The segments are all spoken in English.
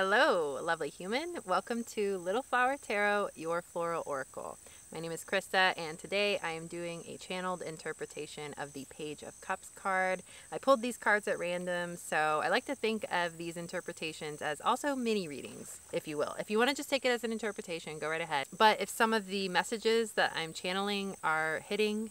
Hello, lovely human. Welcome to Little Flower Tarot, your floral oracle. My name is Krista, and today I am doing a channeled interpretation of the Page of Cups card. I pulled these cards at random, so I like to think of these interpretations as also mini readings, if you will. If you want to just take it as an interpretation, go right ahead. But if some of the messages that I'm channeling are hitting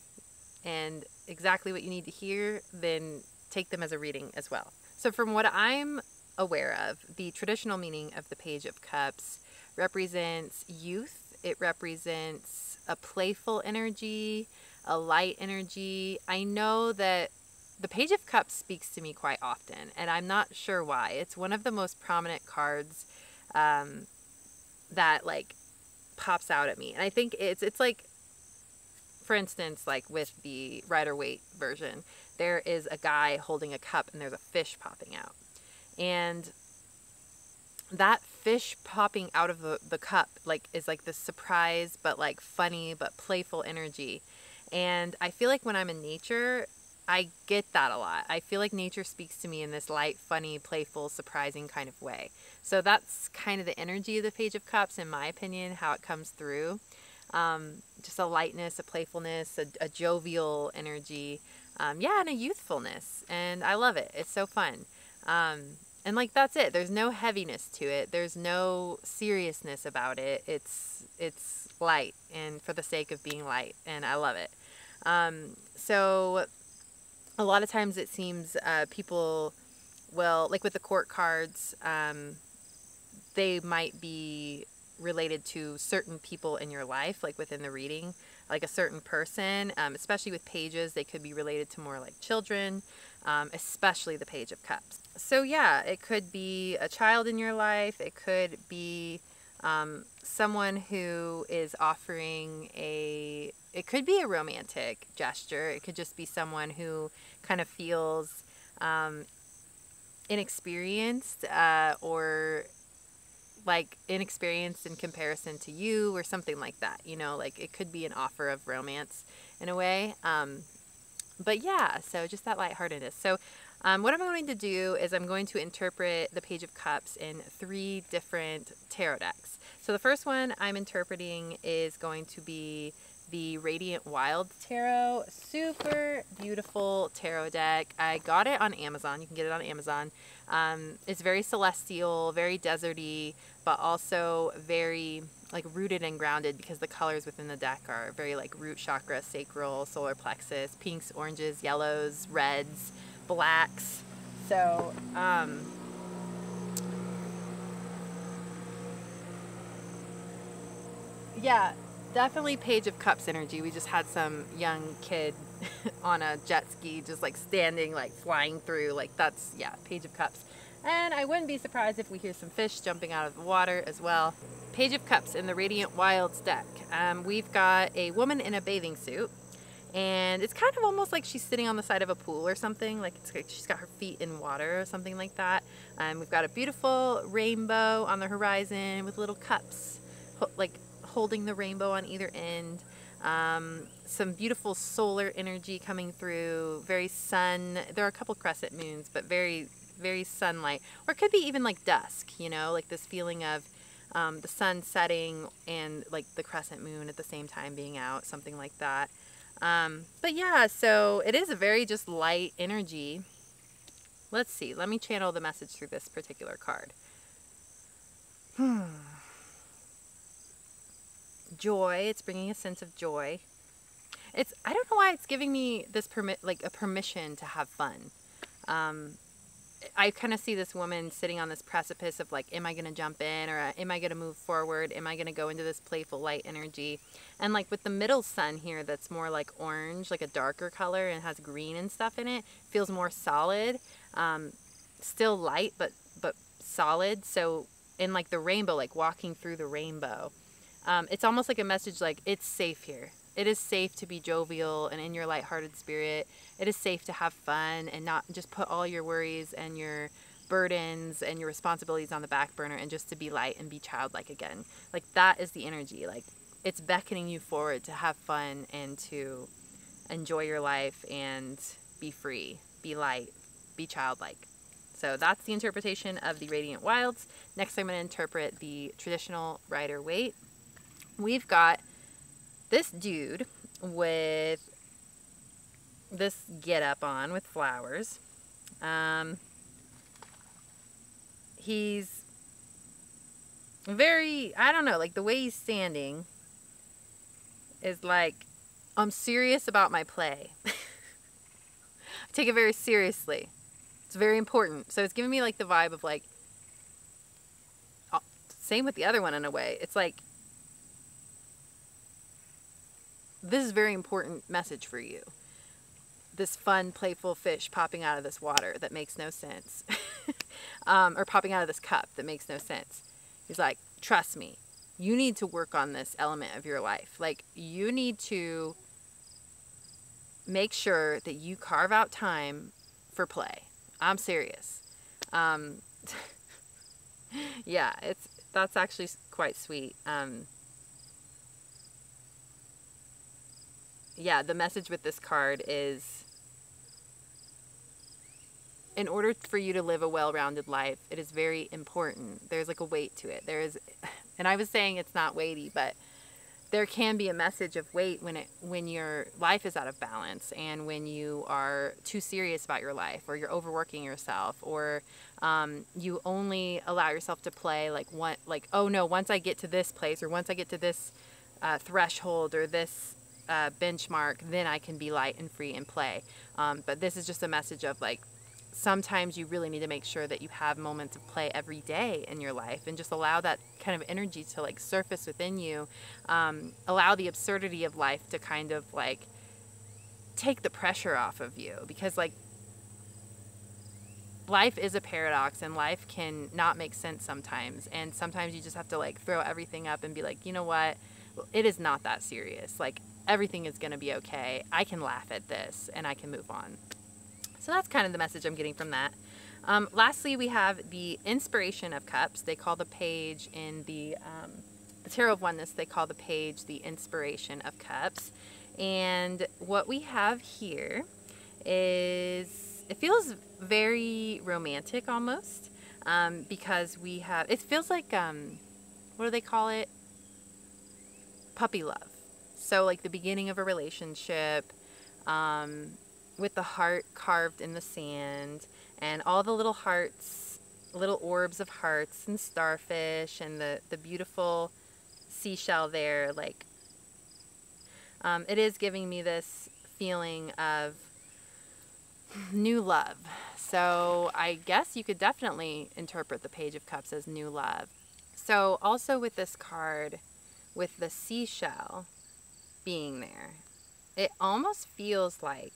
and exactly what you need to hear, then take them as a reading as well. So from what I'm aware of, the traditional meaning of the Page of Cups represents youth. It represents a playful energy, a light energy. I know that the Page of Cups speaks to me quite often, and I'm not sure why. It's one of the most prominent cards that like pops out at me, and I think it's like, for instance, like with the Rider Waite version, there is a guy holding a cup and there's a fish popping out. And that fish popping out of the cup like is like this surprise, but like funny, but playful energy. And I feel like when I'm in nature, I get that a lot. I feel like nature speaks to me in this light, funny, playful, surprising kind of way. So that's kind of the energy of the Page of Cups, in my opinion, how it comes through. Just a lightness, a playfulness, a jovial energy. Yeah, and a youthfulness. And I love it. It's so fun. And like, that's it. There's no heaviness to it. There's no seriousness about it. It's light, and for the sake of being light, and I love it. So a lot of times it seems, people will, like with the court cards, they might be related to certain people in your life, like within the reading, like a certain person, especially with pages, they could be related to more like children, especially the Page of Cups. So yeah, it could be a child in your life. It could be someone who is offering it could be a romantic gesture. It could just be someone who kind of feels inexperienced or like inexperienced in comparison to you or something like that, you know, like it could be an offer of romance in a way. But yeah, so just that lightheartedness. So what I'm going to do is I'm going to interpret the Page of Cups in 3 different tarot decks. So the first one I'm interpreting is going to be the Radiant Wild Tarot. Super beautiful tarot deck. I got it on Amazon. You can get it on Amazon. It's very celestial, very deserty, but also very like rooted and grounded, because the colors within the deck are very like root chakra, sacral, solar plexus, pinks, oranges, yellows, reds, blacks. So yeah, definitely Page of Cups energy. We just had some young kid on a jet ski just like standing, like flying through, like that's, yeah, Page of Cups. And I wouldn't be surprised if we hear some fish jumping out of the water as well. Page of Cups in the Radiant Wilds deck. We've got a woman in a bathing suit, and it's kind of almost like she's sitting on the side of a pool or something, like it's like she's got her feet in water or something like that. We've got a beautiful rainbow on the horizon with little cups like holding the rainbow on either end. Some beautiful solar energy coming through, very sun. There are a couple crescent moons, but very, very sunlight, or it could be even like dusk, you know, like this feeling of the sun setting and like the crescent moon at the same time being out, something like that. But yeah, so it is a very just light energy. Let's see, let me channel the message through this particular card. Joy. It's bringing a sense of joy. It's, I don't know why it's giving me this permission to have fun. I kind of see this woman sitting on this precipice of like, am I going to jump in, or am I going to move forward? Am I going to go into this playful light energy? And like with the middle sun here, that's more like orange, like a darker color, and has green and stuff in it, feels more solid, still light, but solid. So in like the rainbow, like walking through the rainbow, it's almost like a message like, it's safe here. It is safe to be jovial and in your lighthearted spirit. It is safe to have fun and not just put all your worries and your burdens and your responsibilities on the back burner, and just to be light and be childlike again. Like that is the energy. Like it's beckoning you forward to have fun and to enjoy your life and be free, be light, be childlike. So that's the interpretation of the Radiant Wilds. Next, I'm going to interpret the traditional Rider Waite. We've got this dude with this get up on with flowers. He's very, I don't know, like the way he's standing is like, I'm serious about my play. I take it very seriously. It's very important. So it's giving me like the vibe of like, same with the other one in a way. It's like, this is a very important message for you. This fun, playful fish popping out of this water that makes no sense. Or popping out of this cup that makes no sense. He's like, trust me, you need to work on this element of your life. Like, you need to make sure that you carve out time for play. I'm serious. Yeah, that's actually quite sweet. Yeah, the message with this card is, in order for you to live a well-rounded life, it is very important. There's like a weight to it. There is, and I was saying it's not weighty, but there can be a message of weight when your life is out of balance and when you are too serious about your life, or you're overworking yourself, or you only allow yourself to play like one, like, oh no, once I get to this place, or once I get to this threshold, or this benchmark, then I can be light and free and play. But this is just a message of like, sometimes you really need to make sure that you have moments of play every day in your life, and just allow that kind of energy to like surface within you. Allow the absurdity of life to kind of like take the pressure off of you, because like life is a paradox and life can not make sense sometimes. And sometimes you just have to like throw everything up and be like, you know what? It is not that serious. Like everything is going to be okay. I can laugh at this and I can move on. So that's kind of the message I'm getting from that. Lastly, we have the Inspiration of Cups. They call the page in the Tarot of Oneness, they call the page the Inspiration of Cups. And what we have here is, it feels very romantic almost, because we have, it feels like, what do they call it? Puppy love. So like the beginning of a relationship, with the heart carved in the sand, and all the little hearts, little orbs of hearts and starfish, and the beautiful seashell there. Like, it is giving me this feeling of new love. So I guess you could definitely interpret the Page of Cups as new love. So also with this card, with the seashell being there, it almost feels like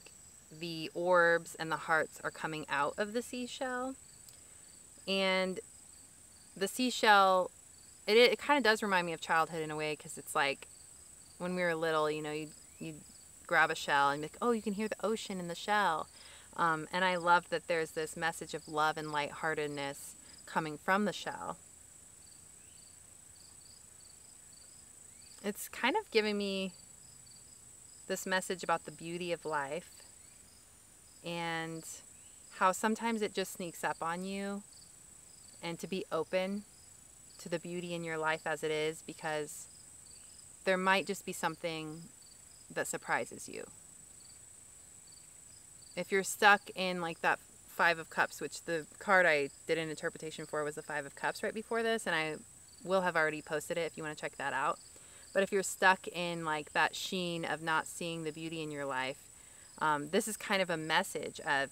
the orbs and the hearts are coming out of the seashell, and the seashell, it kind of does remind me of childhood in a way, because it's like when we were little, you know, you'd grab a shell and be like, oh, you can hear the ocean in the shell. And I love that there's this message of love and lightheartedness coming from the shell. It's kind of giving me this message about the beauty of life, and how sometimes it just sneaks up on you, and to be open to the beauty in your life as it is, because there might just be something that surprises you. If you're stuck in like that Five of Cups, which the card I did an interpretation for was the Five of Cups right before this, and I will have already posted it if you want to check that out. But if you're stuck in like that sheen of not seeing the beauty in your life, this is kind of a message of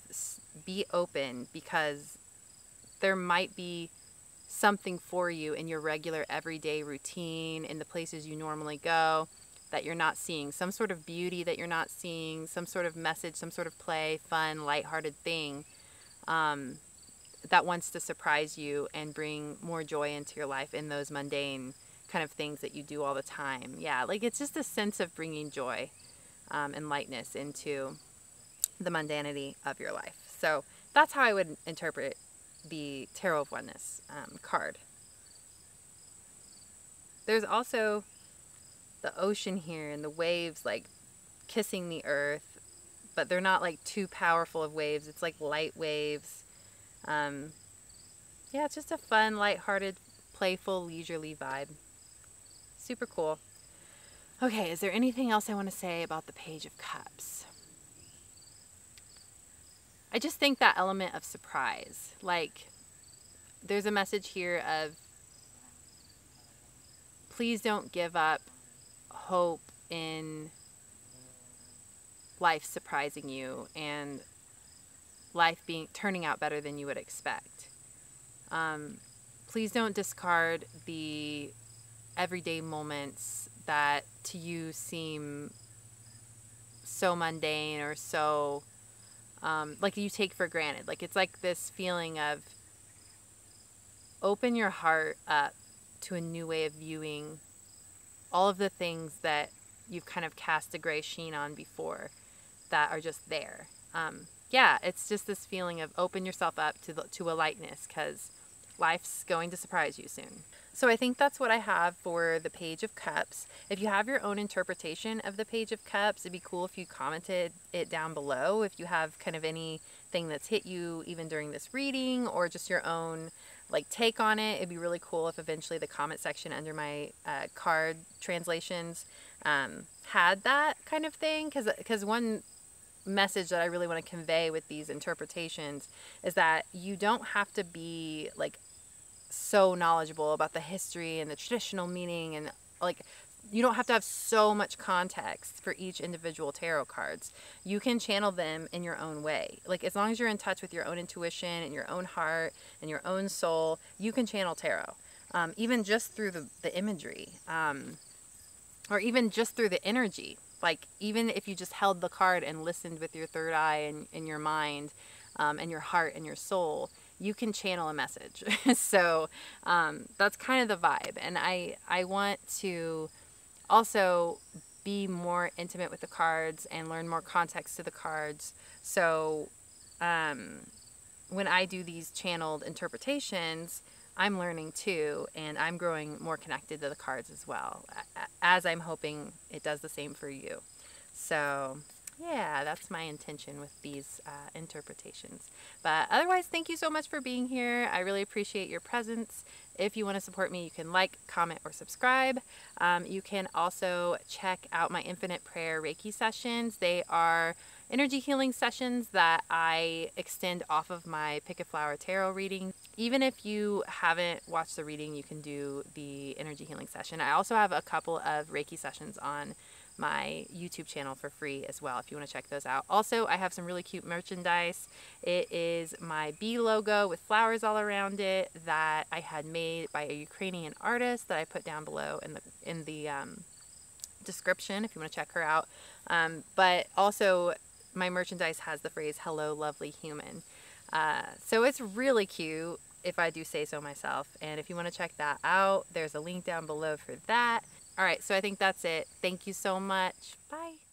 be open, because there might be something for you in your regular everyday routine, in the places you normally go, that you're not seeing. Some sort of beauty that you're not seeing, some sort of message, some sort of play, fun, lighthearted thing that wants to surprise you and bring more joy into your life in those mundane kind of things that you do all the time. Yeah, like it's just a sense of bringing joy and lightness into the mundanity of your life. So that's how I would interpret the Tarot of Oneness card. There's also the ocean here, and the waves like kissing the earth, but they're not like too powerful of waves. It's like light waves Yeah, it's just a fun, lighthearted, playful, leisurely vibe. Super cool. Okay, is there anything else I want to say about the Page of Cups? I just think that element of surprise, like there's a message here of please don't give up hope in life surprising you and life turning out better than you would expect. Please don't discard the everyday moments that to you seem so mundane or so like you take for granted. Like it's like this feeling of open your heart up to a new way of viewing all of the things that you've kind of cast a gray sheen on before that are just there. Yeah, it's just this feeling of open yourself up to a lightness because life's going to surprise you soon. So I think that's what I have for the Page of Cups. If you have your own interpretation of the Page of Cups, it'd be cool if you commented it down below. If you have kind of anything that's hit you even during this reading or just your own like take on it, it'd be really cool if eventually the comment section under my card translations had that kind of thing. Because one message that I really want to convey with these interpretations is that you don't have to be like so knowledgeable about the history and the traditional meaning, and like you don't have to have so much context for each individual tarot cards. You can channel them in your own way. Like as long as you're in touch with your own intuition and your own heart and your own soul, you can channel tarot, even just through the imagery, or even just through the energy. Like even if you just held the card and listened with your third eye and in your mind, and your heart and your soul, you can channel a message. So that's kind of the vibe. And I want to also be more intimate with the cards and learn more context to the cards. So when I do these channeled interpretations, I'm learning too, and I'm growing more connected to the cards as well, as I'm hoping it does the same for you. So yeah, that's my intention with these interpretations. But otherwise, thank you so much for being here. I really appreciate your presence. If you want to support me, you can like, comment, or subscribe. You can also check out my Infinite Prayer Reiki sessions. They are energy healing sessions that I extend off of my Pick a Flower Tarot reading. Even if you haven't watched the reading, you can do the energy healing session. I also have a couple of Reiki sessions on my YouTube channel for free as well if you want to check those out. Also, I have some really cute merchandise. It is my bee logo with flowers all around it that I had made by a Ukrainian artist that I put down below in the description if you want to check her out. But also, my merchandise has the phrase, hello, lovely human. So it's really cute, if I do say so myself. And if you want to check that out, there's a link down below for that. All right, so I think that's it. Thank you so much. Bye.